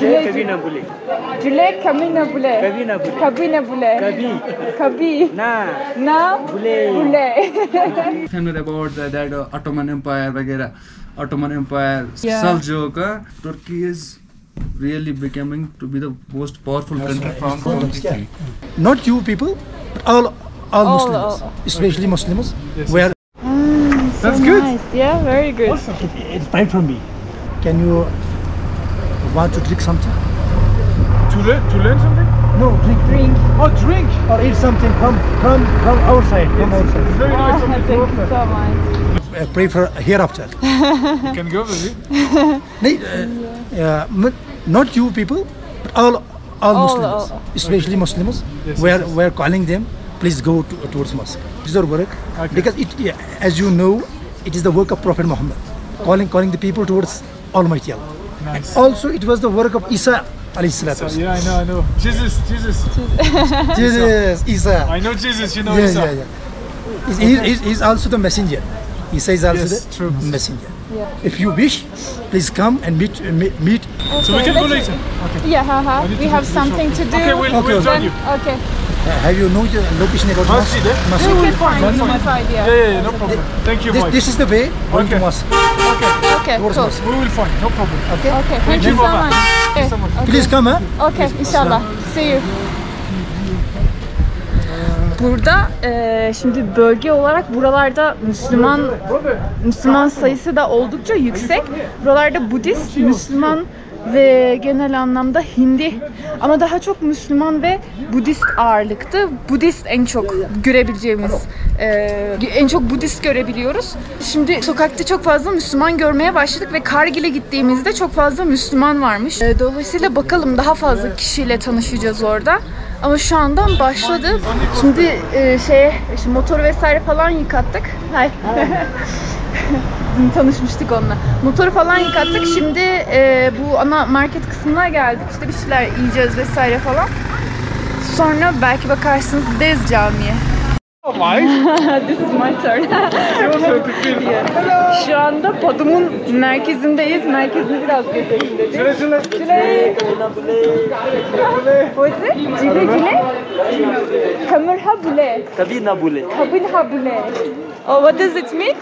About that Ottoman Empire वगैरह, Ottoman Empire, Seljuk, Turkey is really becoming to be the most powerful country from Turkey. Not you people, but all Muslims, especially Muslims. Yes. Where that's so good. Nice. Yeah, very good. Awesome. It's fine for me. Can you? Want to drink something? To learn something? No, drink. Oh, drink! Or eat something from outside. It's very nice. Thank you so much. Pray for hereafter. You can go with it. Not you people, but all Muslims, especially Muslims. Yes, we're calling them. Please go towards mosque. This is our work because as you know, it is the work of Prophet Muhammad, calling the people towards Almighty Allah. Nice. And also, it was the work of Isa, Isa. Yeah, I know. Jesus, Isa. I know Jesus, you know Isa. Yeah. He's also the messenger. Isa is also the messenger. Yeah. If you wish, please come and meet. Okay. So we can go later. Okay. Yeah, we have something to do. Okay, we'll join you. Okay. Have you known the location about Masjid? Masjid. We can find Masjid. Yeah, no problem. Thank you, Mike. This is the way going to Masjid. Okay. Okay, cool. We will find, no problem. Okay. Thank you so much. Please come, Okay, inşallah. See you. Burada şimdi bölge olarak buralarda Müslüman sayısı da oldukça yüksek. Buralarda Budist, Müslüman ve genel anlamda Hindi ama daha çok Müslüman ve Budist ağırlıktı. Budist en çok görebileceğimiz, en çok Budist görebiliyoruz. Şimdi sokakta çok fazla Müslüman görmeye başladık ve Kargil'e gittiğimizde çok fazla Müslüman varmış. Dolayısıyla bakalım daha fazla kişiyle tanışacağız orada. Ama şu andan başladı. Şimdi motoru vesaire falan yıkattık. Hayır. Tanışmıştık onunla. Motoru falan yıkattık. Şimdi bu ana market kısmına geldik. İşte bir şeyler yiyeceğiz vesaire falan. Sonra belki bakarsınız Dez Camii'ye. This is my turn. Şu anda Padum'un merkezindeyiz. Merkezini biraz gezelim dedik. Cile. What is it? Cile. Kamirhabule. Kabinhabule. Oh, what does it mean?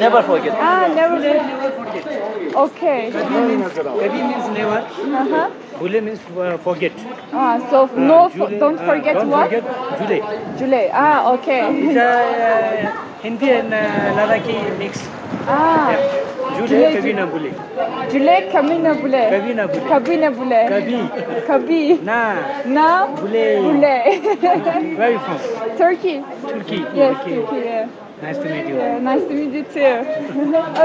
Never forget. Never forget. Okay. Kabi means never. Bule means forget. So no, don't forget what? Don't forget. Jule. Okay. It's Hindi and Ladakhi mix. Jule kabina bule. Jule kabina bule. Kabina bule. Kabi. Na. Bule. Where are you from? Turkey. Yes, Turkey. Yeah. Nice to meet you. Yeah, nice to meet you too.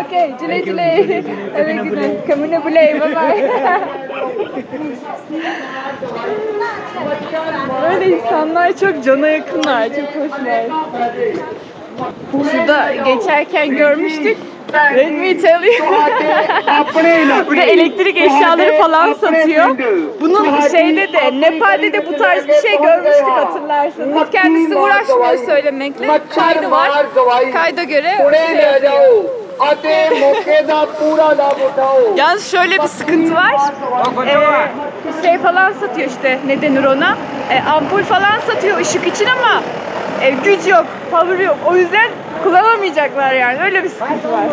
Okay, Jule. Have a good night. Kamina Bule, bye-bye. Böyle insanlar çok cana yakınlar, çok hoşlar. Şurada geçerken görmüştük. Let me tell you. Burada elektrik eşyaları falan satıyor. Bunun şeyde de, Nepal'de de bu tarz bir şey görmüştük hatırlarsanız. Kendisi uğraşmıyor söylemekle. Kaydı var. Kayda göre söylüyor. Yalnız şöyle bir sıkıntı var. Şey falan satıyor işte, ne denir ona? Ampul falan satıyor ışık için ama güç yok, power yok. O yüzden kullanamayacaklar yani. Öyle bir sıkıntı var.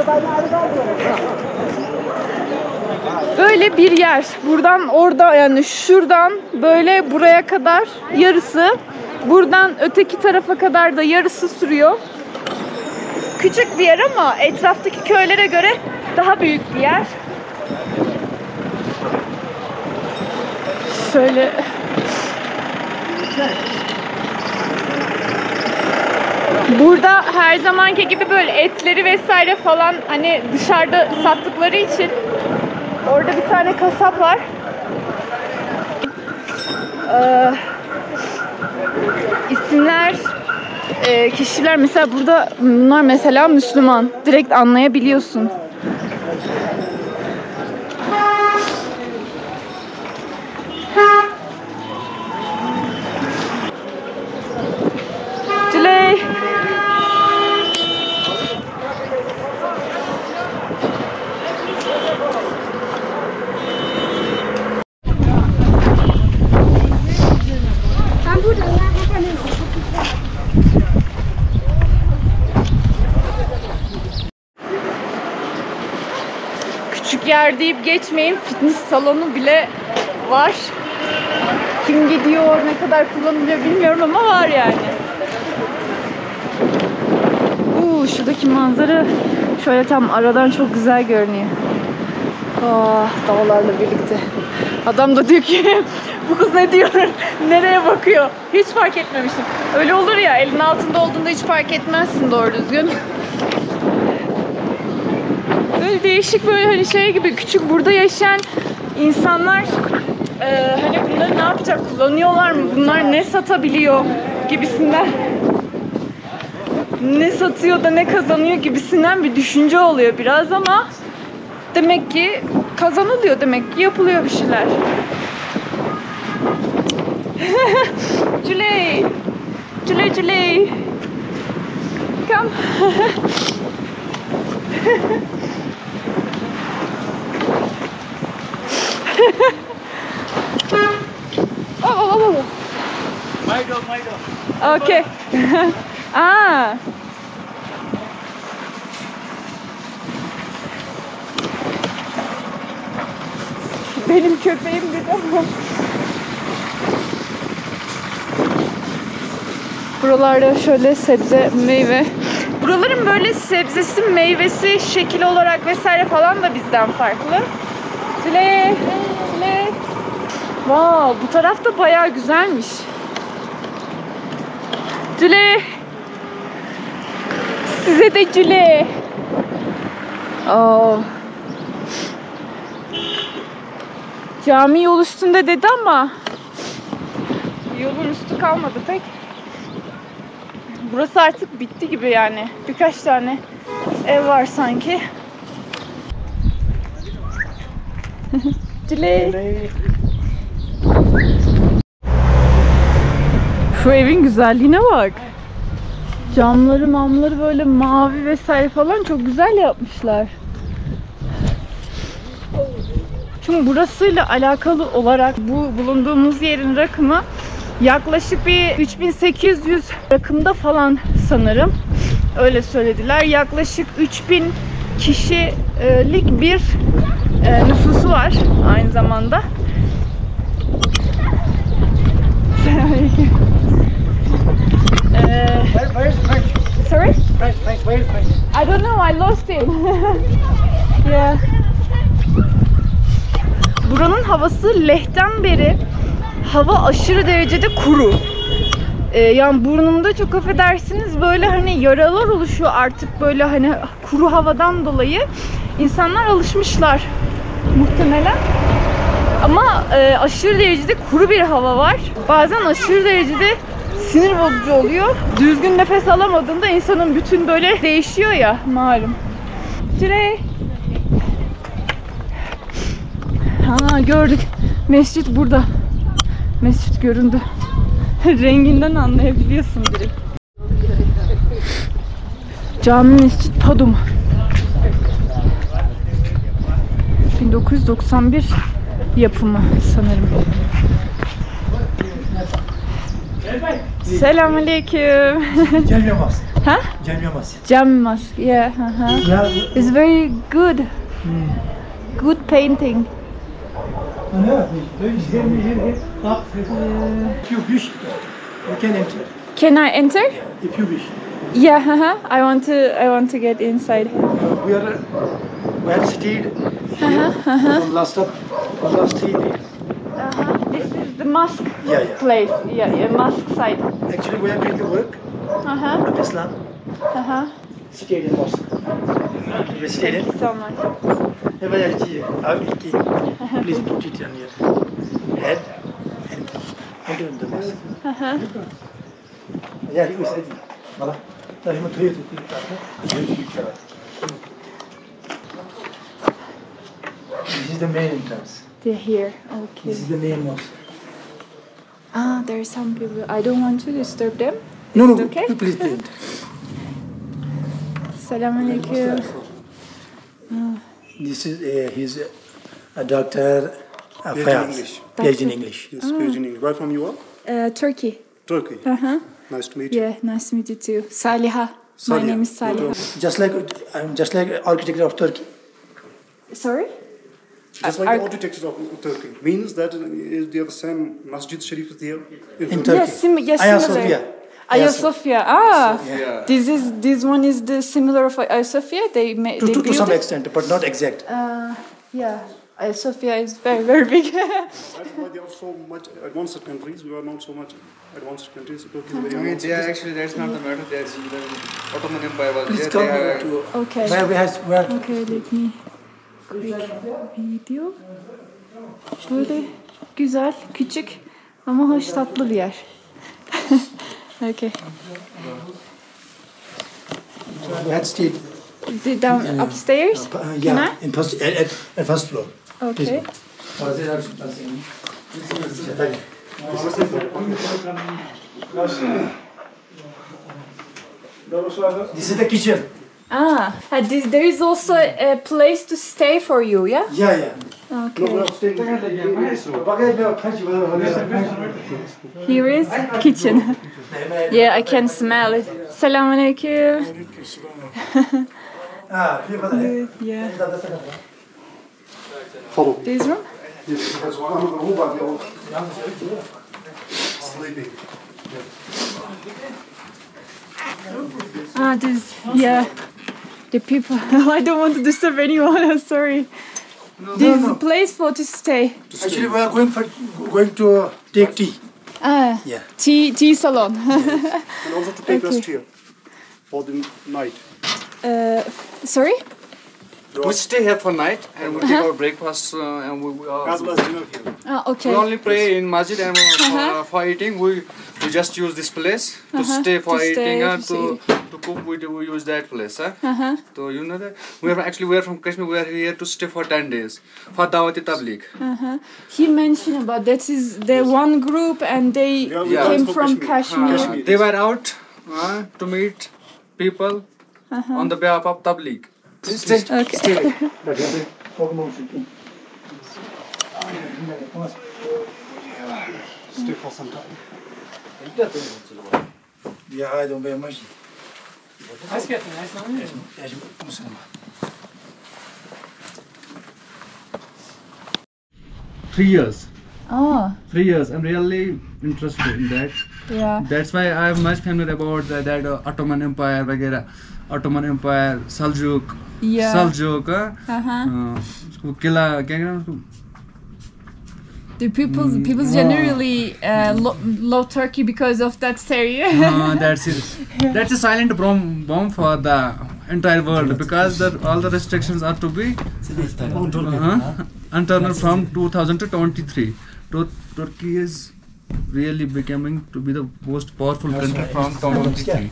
Böyle bir yer. Buradan orada yani şuradan böyle buraya kadar yarısı. Buradan öteki tarafa kadar da yarısı sürüyor. Küçük bir yer ama etraftaki köylere göre daha büyük bir yer. Şöyle... Burada her zamanki gibi böyle etleri vesaire falan hani dışarıda sattıkları için orada bir tane kasap var. İsimler, kişiler mesela burada bunlar mesela Müslüman. Direkt anlayabiliyorsun. Cüley. yer deyip geçmeyin. Fitness salonu bile var. Kim gidiyor, ne kadar kullanılıyor bilmiyorum ama var yani. Şuradaki manzara şöyle tam aradan çok güzel görünüyor. Dağlarla birlikte. Adam da diyor ki bu kız ne diyor? Nereye bakıyor? Hiç fark etmemiştim. Öyle olur ya, elin altında olduğunda hiç fark etmezsin doğru düzgün. Böyle değişik, böyle hani şey gibi, küçük burada yaşayan insanlar hani bunları ne yapacak? Kullanıyorlar mı? Bunlar ne satabiliyor? Gibisinden. Ne satıyor da ne kazanıyor gibisinden bir düşünce oluyor biraz ama demek ki kazanılıyor, demek ki yapılıyor bir şeyler. Cüley! Cüley Cüley! Come! Oh! Maydo! Okay! Benim köpeğim dedim. Buralarda şöyle sebze, meyve. Buraların böyle sebzesi, meyvesi, şekil olarak vesaire falan da bizden farklı. Tile, tile. Wow, bu taraf da bayağı güzelmiş. Tile. Size de cüle. Cami yol üstünde dedi ama yolun üstü kalmadı pek. Burası artık bitti gibi yani. Birkaç tane ev var sanki. Cüle. Şu evin güzelliğine bak. Camları mamları böyle mavi vesaire falan çok güzel yapmışlar. Çünkü burasıyla alakalı olarak bu bulunduğumuz yerin rakımı yaklaşık bir 3800 rakımda falan sanırım. Öyle söylediler. Yaklaşık 3000 kişilik bir nüfusu var aynı zamanda. Selamünaleyküm. Where's French? Sorry? French, where's French? I don't know, I lost him. Yeah. Buranın havası Leh'ten beri hava aşırı derecede kuru. Yani burnumda çok affedersiniz böyle hani yaralar oluşuyor artık böyle hani kuru havadan dolayı. İnsanlar alışmışlar muhtemelen. Ama aşırı derecede kuru bir hava var. Bazen aşırı derecede sinir bozucu oluyor. Düzgün nefes alamadığında insanın bütün böyle değişiyor ya malum. Cüley. Ha, gördük. Mescit burada. Mescit göründü. Renginden anlayabiliyorsun direkt. Cami Mescit Padum. 1991 yapımı sanırım. Selamünaleyküm. Jamia Mosque. Huh? Jamia Mosque. Jamia Mosque. Yeah. It's very good. Good painting. If you wish, you can enter. Can I enter? If you wish. Yeah. I want to get inside. We are seated here on last seat. This is the mosque place. Yeah, mosque side. Actually, we are doing the work of Islam. Seated in mosque. We seated. Thank you so much. Please put it on your head and enter in the mosque. Yeah, you said it. Voilà. Now you must do it. This is the main entrance. They're here. Okay. This is the main mosque. There are some people. I don't want to disturb them. No, okay? Please don't. Assalamualaikum. This is he's a doctor. PhD in English. Yes, PhD in English. Where from you are? Turkey. Turkey. Nice to meet you. Yeah, nice to meet you too. Saliha. My name is Saliha. Just like I'm architect of Turkey. Sorry. Just like the architecture of Turkey means that is there the same Masjid Sharif is there in Turkey. Yes, yes, Hagia Sophia. Hagia Sophia. Ah, yeah. this one is the similar of Hagia Sophia. They made to some extent, but not exact. Yeah. Hagia Sophia is very, very big. That's why they are so much advanced countries. We are not so much advanced countries. Actually, that's not the matter. There's the Ottoman Empire was there. Okay, let me quick video. Böyle güzel, küçük ama hoş tatlı bir yer. Okay. We had stayed. Is it down upstairs? Yeah, at first floor. Okay. This is the kitchen. Ah, there is also a place to stay for you, yeah? Yeah, yeah. Okay. Here is the kitchen. Yeah, I can smell it. Assalamualaikum. Yeah. This room? Sleeping. Ah, this, yeah. The people. I don't want to disturb anyone. I'm sorry. This place for to stay. Actually, we are going to take tea. Ah. Yeah. Tea salon. Yes. And also to take rest here for the night. Sorry? We stay here for night and we take our breakfast and we are dinner here. Ah, okay. We only pray in masjid and for eating we just use this place to stay for eating and to cook we use that place. So you know that we are from Kashmir, we are here to stay for 10 days for Dawati Tabligh. He mentioned about that is the one group and they came from Kashmir. They were out to meet people on the behalf of Tabligh. Okay. Stay for some time. Yeah, I don't very much. Three years. I'm really interested in that. Yeah. That's why I'm much familiar about that Ottoman Empire, vagera. Ottoman Empire, Seljuk. Yeah. Seljuk. The people generally love Turkey because of that stereo. That's it. That's a silent bomb for the entire world because all the restrictions are to be unturned from 2023. Turkey is really becoming to be the most powerful country from 2023.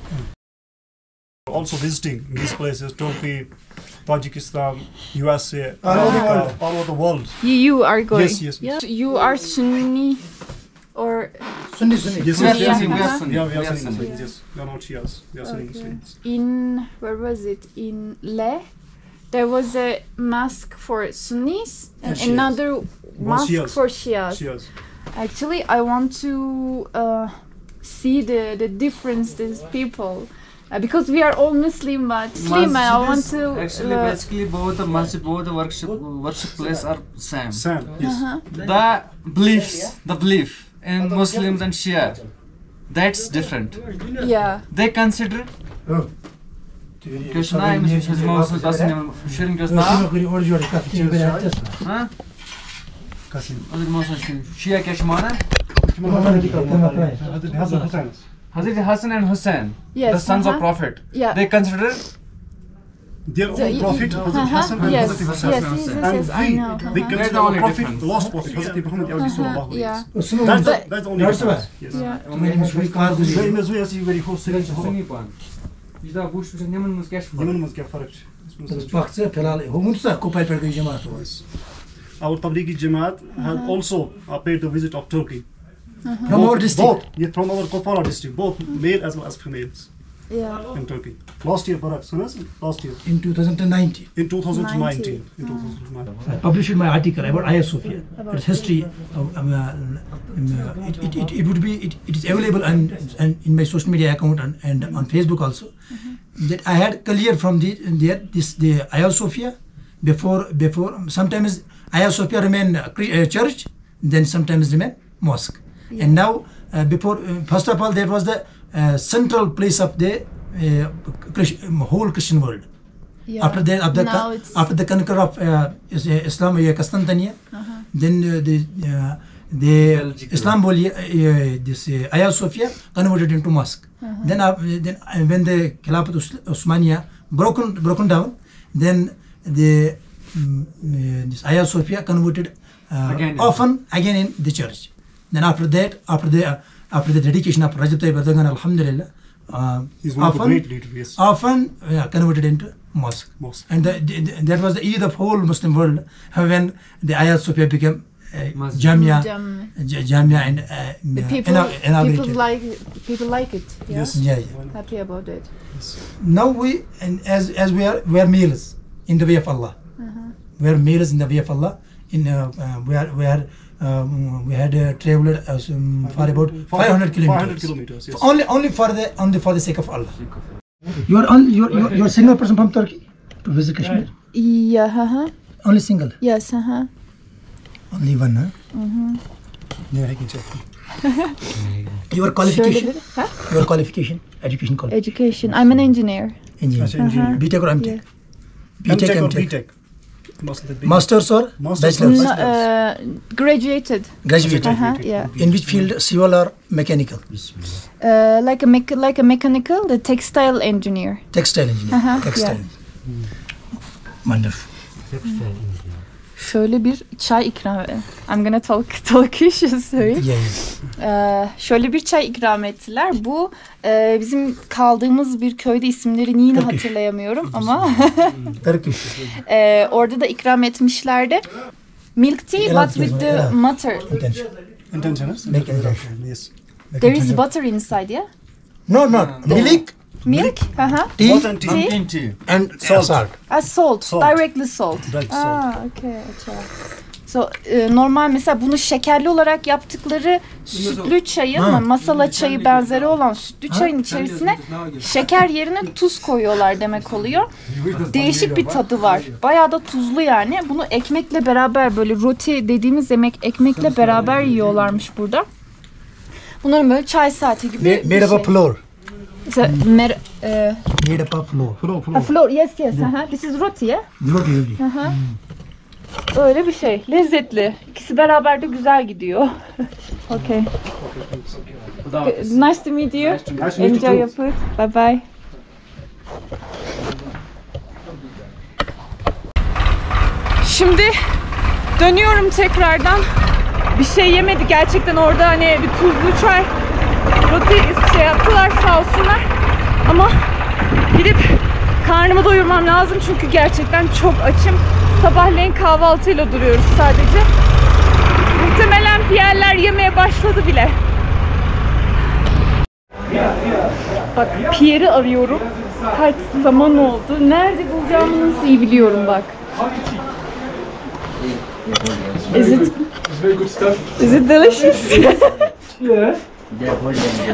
Also visiting these places, Turkey, Tajikistan, USA, America, all over the world. You are going? Yes. Yeah. You are Sunni or? Sunni. We are Sunni. Yes, we are not Shias. We are Sunni. In, where was it? In Leh, there was a mosque for Sunnis and another mosque for Shias. Actually, I want to see the difference these people. Because we are all Muslim, I want to... Actually, basically both the masjid, both the worship places are same. Yes. The belief in Muslims and Shia, that's different. Yeah. They consider Krishna and Krishna. Shia Kashmana? Hazrat Hassan and Hussein, the sons of Prophet, they consider their own Prophet, Hazrat Hassan and Hazrat Hussein. And we consider the only Prophet, lost Prophet, Hazrat Muhammad. That's the only difference. Our Tablighi Jamaat had also paid the visit of Turkey. From our district? From our Kupara district, both male as well as females in Turkey. Last year. In 2019. In 2019. I published my article about Hagia Sophia. Its history, it is available and in my social media account and on Facebook also. That I had clear from the Hagia Sophia before sometimes Hagia Sophia remain church, then sometimes remain mosque. Yeah. And now, before, first of all, that was the central place of the whole Christian world. Yeah. After the conquer of Islam, Constantinople, then the Islam this Hagia Sophia converted into mosque. Then when the Khilafat Osmania broken down, then the this Hagia Sophia converted again in the church. Then after that, after the dedication of Recep Tayyip Erdogan, Alhamdulillah, he's one of the great leaders, yes. Often converted into mosque. And that was the Eid of whole Muslim world when the Hagia Sophia became Jamia and people like it. Yeah? Yes, yeah, yeah. Well, happy about it. Yes. Now we as we are mirrors in the way of Allah. We are mirrors in the way of Allah. In we had traveled for about 500 kilometers. 500 kilometers, yes. Only for the sake of Allah. You're single person from Turkey to visit Kashmir. Yeah, Only single. Yes, Only one, huh? Yeah, I can check. Your qualification? Huh? Your qualification? Education qualification. Education. I'm an engineer. B.Tech or M.Tech? B.Tech or B.Tech? Masters or bachelors? No, graduated. Yeah. In which field? Civil or mechanical? Like a mechanical, the textile engineer. Textile. Yeah. Wonderful. Şöyle bir çay ikram. I'm gonna talk sorry. Yes. Şöyle bir çay ikram ettiler. Bu bizim kaldığımız bir köyde isimlerini yine hatırlayamıyorum ama orada da ikram etmişlerdi. Milk tea but with the butter. Yes. There is butter inside, yeah? No. Milk, tea, and salt. Directly salt. Okay. So, normal mesela bunu şekerli olarak yaptıkları sütlü çayın, masala çayı benzeri olan sütlü çayın içerisine şeker yerine tuz koyuyorlar demek oluyor. Değişik bir tadı var. Bayağı da tuzlu yani. Bunu ekmekle beraber böyle roti dediğimiz yemek ekmekle beraber yiyorlarmış burada. Bunların böyle çay saati gibi bir şey. So, made up of flour. Flour, yes. Yeah. This is roti, yeah? Roti. Öyle bir şey. Lezzetli. İkisi beraber de güzel gidiyor. Okay. Nice to meet you. Enjoy your food. Bye bye. Şimdi dönüyorum tekrardan. Bir şey yemedi gerçekten orada hani bir tuzlu çay. Roti şey yaptılar sağ olsunlar ama gidip karnımı doyurmam lazım çünkü gerçekten çok açım. Sabahleyin kahvaltıyla duruyoruz sadece. Muhtemelen piyerler yemeye başladı bile. Bak piyeri arıyorum. Kaç zaman oldu. Nerede bulacağımı nasıl iyi biliyorum bak. Is it delicious? Yeah.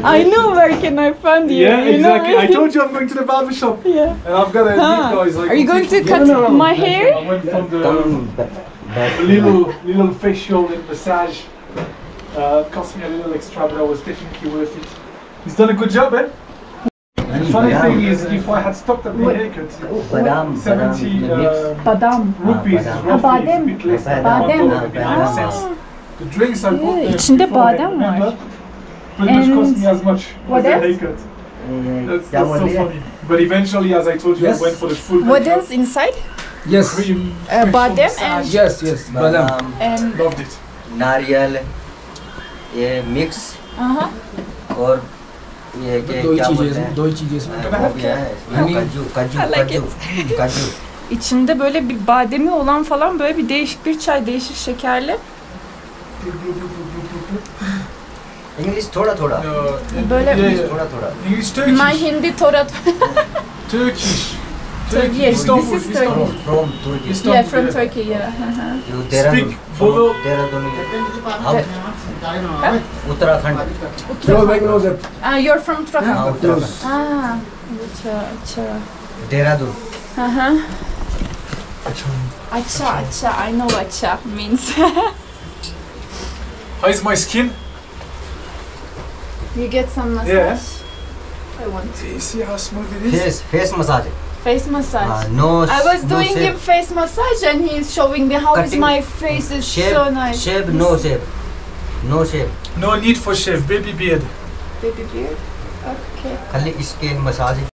I know where can I find you. Yeah, you exactly. Know? I told you I'm going to the barber shop. Yeah. And I've got a guys. Like, are you going to cut my hair? I went from the little facial and massage. Cost me a little extra, but I was definitely worth it. He's done a good job, eh? The funny thing is, if I had stopped at the haircut, 70 rupees is roughly a bit less than $1.99. The drinks are good. İçinde badem var. But it much cost me as much as a haircut. That's so funny. But eventually, as I told you, yes. I went for the full haircut. What else inside? Yes. Cream, badem and... Yes. Badem. And loved it. Nariyal mix. Or... Kaju. İçinde böyle bir bademi olan falan böyle bir değişik bir çay, değişik şekerli. İngiliz thoda. Böyle thoda. İngiliz Turkish. My Hindi thoda. Turkish. Yes, İstanbul. This is Turkey. From Turkey. Istanbul. Yeah, from Turkey. Yeah. Dehradun. Follow Dehradun. Uttarakhand. Uttarakhand. You're from Uttarakhand. Uttarakhand. Dehradun. Acha, acha. I know acha means. How is my skin? You get some massage? Yes. I want to. You see how smooth it is? Face massage. Face massage. I was doing him face massage and he is showing me how is my face is shape, so nice. Shave, no shave. No shave. No need for shave. Baby beard. Baby beard? Okay. Khali iske massage.